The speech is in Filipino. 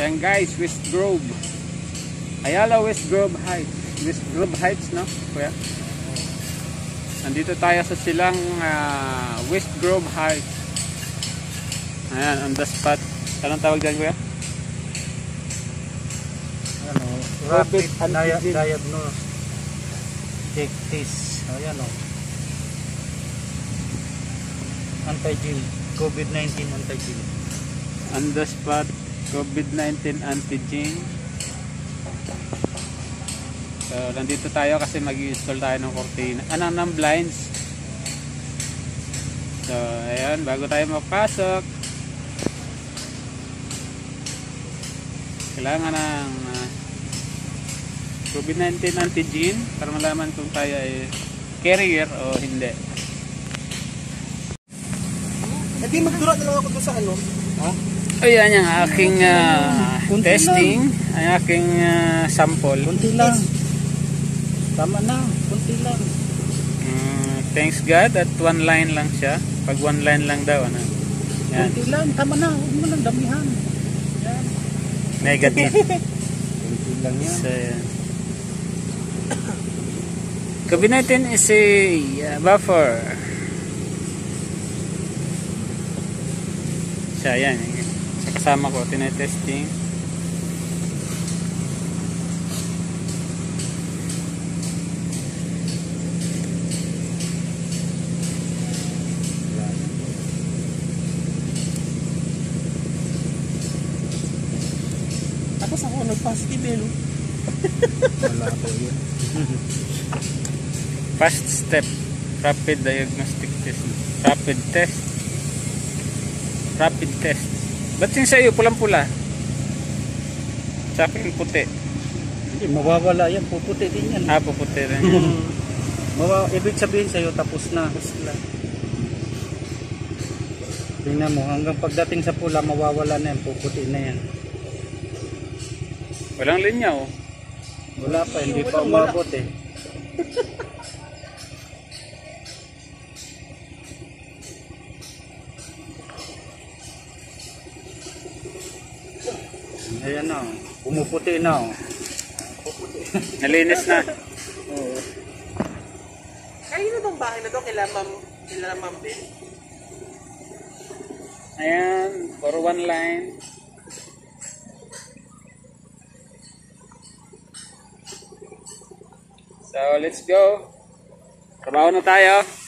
Ayan guys, West Grove, Ayala West Grove Heights, West Grove Heights, no? Kuya? Nandito tayo sa silang West Grove Heights. Ayan, on the spot. Anong tawag dyan, kuya? Ano, rapid diagnosis take test. Ayan o, antigen, COVID-19 antigen. On the spot, COVID-19 antigen. So, nandito tayo kasi mag-install tayo ng cortina, ng blinds. So, ayan, bago tayo magpasok, kailangan ng COVID-19 antigen para malaman kung tayo ay carrier o hindi. Hindi, magdurot na lang ako doon sa ano. Ayan yung aking testing, ang aking sample. Kunti lang. Tama na, kunti lang. Thanks God at one line lang siya. Pag one line lang daw, ano? Yan. Kunti lang, tama na, huwag mo lang damihan. Yan. Negative. Kunti lang yan. So, yan. COVID-19 is a buffer. Siya, yan. Sa kasama ko, tinetesting. Tapos ako, nag-positive eh, no? Wala ako yun. First step, rapid diagnostic test. Rapid test. Rapid test. Ba't yung sa iyo pulang-pula? Sa akin puti. Hindi, mawawala yan. Puputi din yan. Ah, puputi rin yan. Ibig sabihin sa iyo, tapos na. Tingnan mo, hanggang pagdating sa pula, mawawala na yan. Puputi na yan. Walang linya, oh. Wala pa, hindi pa umabot eh. Ayan na, pumuputi na. Nalinis na. Oo. Kaya na itong bahay na ito kila Ma'am Ben. Ayan, for one line. So, let's go. Trabaho na tayo.